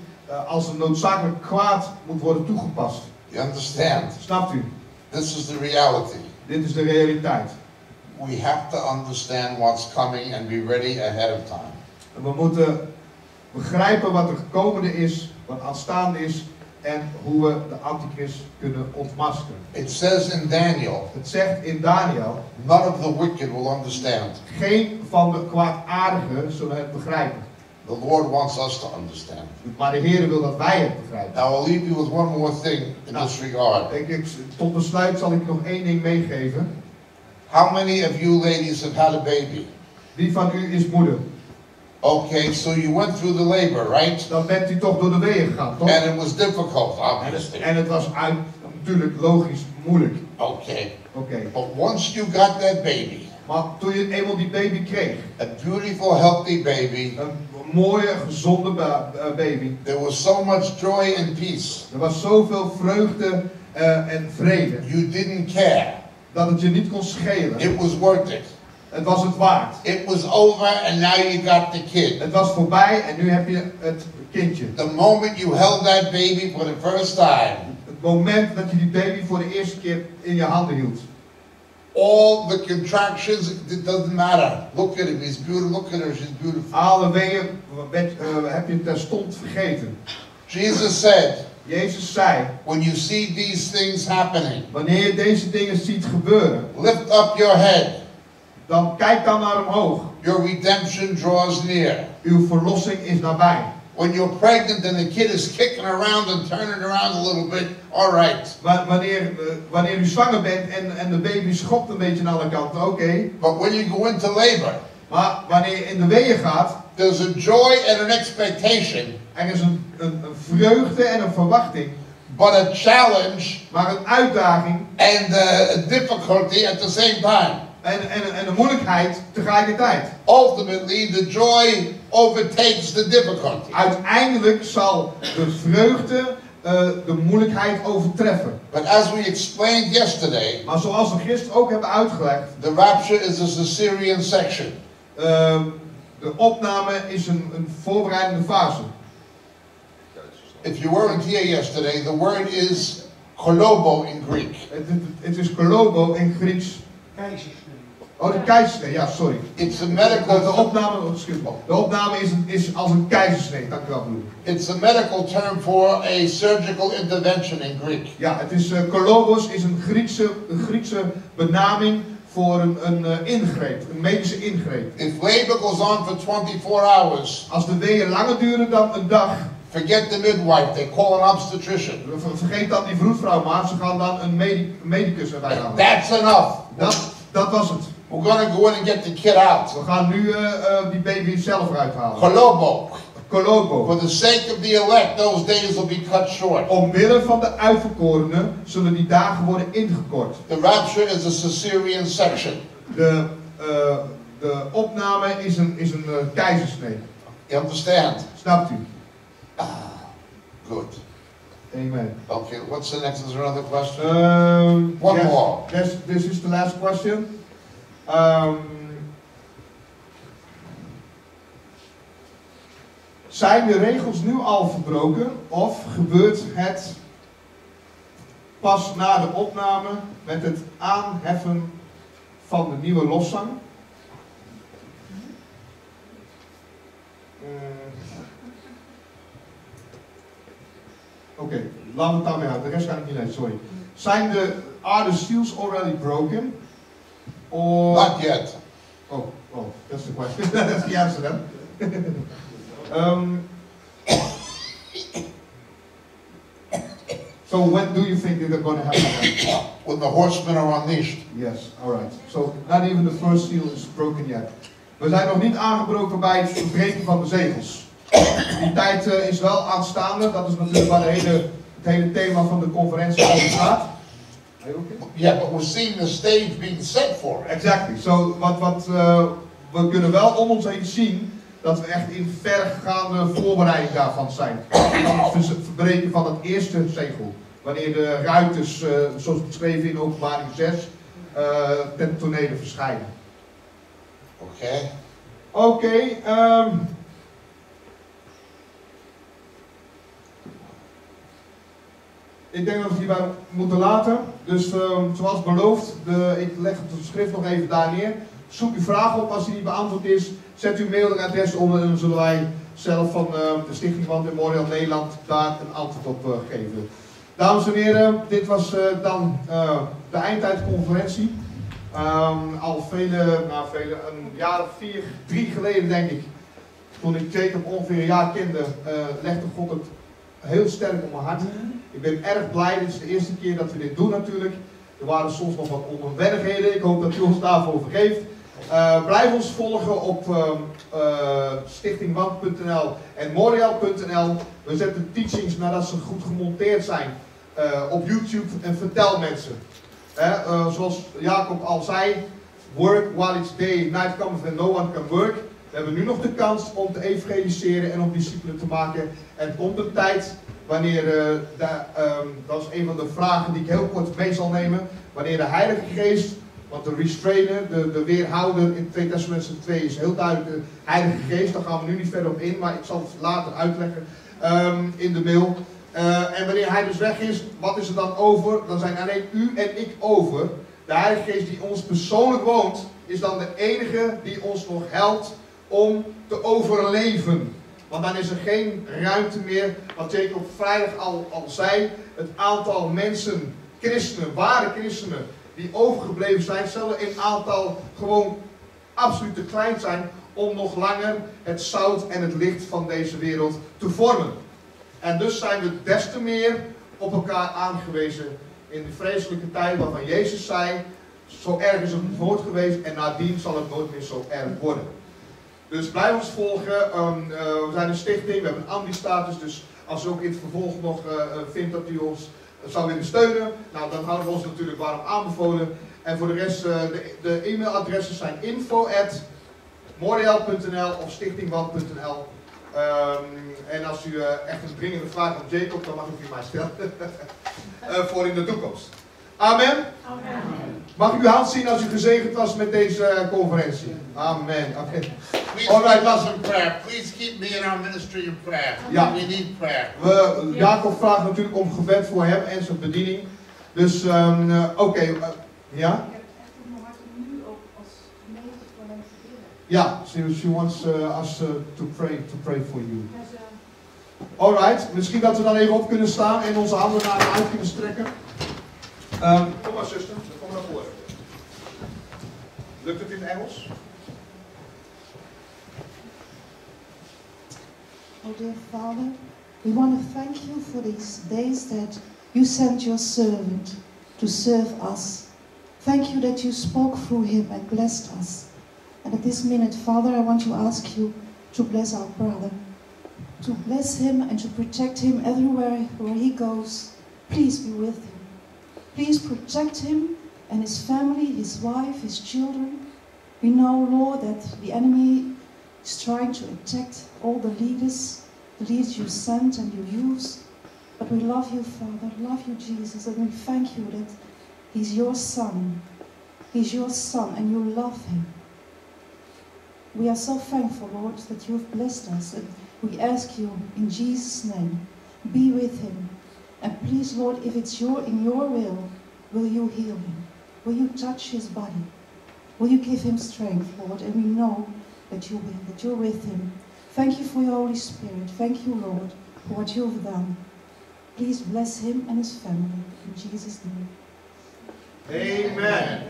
als een noodzakelijk kwaad moet worden toegepast. You understand? Snapt u? This is the reality. Dit is de realiteit. We have to understand what's coming and be ready ahead of time. En we moeten begrijpen wat er komende is, wat aanstaande is en hoe we de antichrist kunnen ontmaskeren. It says in Daniel. Het zegt in Daniel. None of the wicked will understand. Geen van de kwaadaardigen zullen het begrijpen. The Lord wants us to understand. Maar de Heer wil dat wij het begrijpen. Now I'll leave you with one more thing in this regard. Tot besluit zal ik nog één ding meegeven. How many of you ladies have had a baby? Wie van u is moeder? Okay, so you went through the labor, right? Dan bent u toch door de weeën gegaan, toch? And it was difficult, obviously. En het was natuurlijk logisch moeilijk. Okay. Okay. But once you got that baby. Maar toen je eenmaal die baby kreeg. A beautiful, healthy baby. Een mooie, gezonde baby. There was so much joy and peace. Er was zoveel vreugde en vrede. You didn't care. Dat het je niet kon schelen. It was worth it. Het was het waard. It was over and now you got the kid. Het was voorbij en nu heb je het kindje. The moment you held that baby for the first time. Het moment dat je die baby voor de eerste keer in je handen hield. All the contractions, it doesn't matter. Look at him, he's beautiful. Look at her, she's beautiful. Alle weeën heb je terstond vergeten. Jesus said. Jezus zei, when you see these things happening, wanneer je deze dingen ziet gebeuren, lift up your head. Dan kijk dan naar omhoog. Your redemption draws near. Uw verlossing is nabij. When you're pregnant and the kid is kicking around and turning around a little bit, all right. Wanneer u zwanger bent en de baby schopt een beetje naar alle kanten, oké. Okay. But when you go into labor, maar wanneer je in de weeën gaat, there's a joy and an expectation. Er is een vreugde en een verwachting. But a challenge. Maar een uitdaging. And a difficulty at the same time. En een moeilijkheid tegelijkertijd. Ultimately, the joy overtakes the difficulty. Uiteindelijk zal de vreugde de moeilijkheid overtreffen. But as we explained yesterday, maar zoals we gisteren ook hebben uitgelegd, the rapture is a Caesarean section. De opname is een voorbereidende fase. If you weren't here yesterday, the word is Kolobo in Greek. Het is Kolobo in Grieks. Oh, de keizersnee, ja, sorry. It's a medical. De opname, de opname is als een keizersnee, dank u wel. It's a medical term for a surgical intervention in Greek. Ja, het is Kolobos is een Griekse benaming voor ingreep, een medische ingreep. If labor goes on for 24 hours. Als de weeën langer duren dan een dag. Forget the midwife, they call an obstetrician. Vergeet dan die vroedvrouw maar, ze gaan dan een medicus erbij halen. That's enough. Dat was het. We're gonna go in and get the kid out. We gaan nu die baby zelf eruit halen. Kolobo. Kolobo. For the sake of the elect, those days will be cut short. Omwille van de uitverkorenen zullen die dagen worden ingekort. The rapture is a Caesarean section. De opname is een keizersnee. You understand? Snapt u? Good. Amen. Okay, what's the next? Is there another question? One yes, more. Yes, this is the last question. Zijn de regels nu al verbroken of gebeurt het pas na de opname met het aanheffen van de nieuwe lofzang? Oké, laten we het daarmee uit. De rest kan ik niet lezen, sorry. Zijn de... Are the seals already broken? Or... Not yet. Oh, that's the question. That's the answer then. So when do you think they're going to happen? When the horsemen are unleashed. Yes, alright. So not even the first seal is broken yet. We zijn nog niet aangebroken bij het verbreken van de zegels. Die tijd is wel aanstaande, dat is natuurlijk waar het hele thema van de conferentie over gaat. Ja, okay? Yeah, but we're seeing the stage being set for it. Exactly. So, we kunnen wel om ons heen zien dat we echt in vergaande voorbereiding daarvan zijn. Van het verbreken van het eerste zegel. Wanneer de ruiters, zoals beschreven in Openbaring 6, ten tonele verschijnen. Oké. Ik denk dat we het hierbij moeten laten. Dus zoals beloofd, ik leg het schrift nog even daar neer. Zoek uw vraag op, als die niet beantwoord is. Zet uw mailadres onder en dan zullen wij zelf van de Stichting Moriel Nederland daar een antwoord op geven. Dames en heren, dit was dan de eindtijdconferentie. Al een jaar of drie geleden denk ik, toen ik Jacob ongeveer een jaar kende, legde God het heel sterk op mijn hart. Ik ben erg blij, dit is de eerste keer dat we dit doen natuurlijk. Er waren soms nog wat onwenigheden, ik hoop dat u ons daarvoor vergeeft. Blijf ons volgen op stichtingwand.nl en moriel.nl. We zetten teachings nadat ze goed gemonteerd zijn op YouTube en vertel mensen. Zoals Jacob al zei, work while it's day, night comes when no one can work. We hebben nu nog de kans om te evangeliseren en om discipelen te maken. En om de tijd, wanneer, dat is een van de vragen die ik heel kort mee zal nemen, wanneer de Heilige Geest, want de restrainer, de weerhouder in 2 Thessalonicenzen 2 is heel duidelijk de Heilige Geest, daar gaan we nu niet verder op in, maar ik zal het later uitleggen in de mail. En wanneer hij dus weg is, wat is er dan over? Dan zijn alleen u en ik over. De Heilige Geest die ons persoonlijk woont, is dan de enige die ons nog helpt om te overleven. Want dan is er geen ruimte meer, wat Jacob vrijdag al zei, het aantal mensen, christenen, ware christenen, die overgebleven zijn, zullen in aantal gewoon absoluut te klein zijn om nog langer het zout en het licht van deze wereld te vormen. En dus zijn we des te meer op elkaar aangewezen in de vreselijke tijd waarvan Jezus zei, zo erg is het nooit geweest en nadien zal het nooit meer zo erg worden. Dus blijf ons volgen. We zijn een stichting, we hebben een ambi-status, dus als u ook in het vervolg nog vindt dat u ons zou willen steunen, nou, dan houden we ons natuurlijk warm aanbevolen. En voor de rest, de e-mailadressen zijn info@moriel.nl of stichtingwand.nl. En als u echt een dringende vraag hebt op Jacob, dan mag u mij stellen voor in de toekomst. Amen. Amen. Mag ik uw hand zien als u gezegend was met deze conferentie? Amen. Okay. Alright, last in prayer. Please keep me in our ministry in prayer. Ja. We need prayer. Jacob vraagt natuurlijk om gebed voor hem en zijn bediening. Dus, oké. Ja? Yeah, she wants us to pray for you. Alright, misschien dat we dan even op kunnen staan en onze handen naar de uit kunnen strekken. Kom maar zuster, kom maar naar voren. Lukt het in Engels? Oh dear Father, we want to thank you for these days that you sent your servant to serve us. Thank you that you spoke through him and blessed us. And at this minute, Father, I want to ask you to bless our brother, to bless him and to protect him everywhere where he goes. Please be with him. Please protect him and his family, his wife, his children. We know, Lord, that the enemy is trying to attack all the leaders you sent and you use. But we love you, Father, love you, Jesus, and we thank you that he's your son. He's your son and you love him. We are so thankful, Lord, that you have blessed us, and we ask you, in Jesus' name, be with him. And please, Lord, if it's in your will you heal him? Will you touch his body? Will you give him strength, Lord? And we know that you will, that you're with him. Thank you for your Holy Spirit. Thank you, Lord, for what you've done. Please bless him and his family, in Jesus' name. Amen.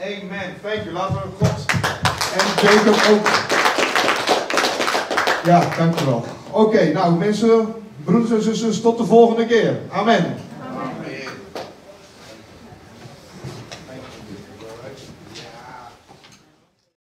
Amen. Thank you. Laten we God en Jacob ook. Ja, dankjewel. Oké, nou mensen, broeders en zusters, tot de volgende keer. Amen.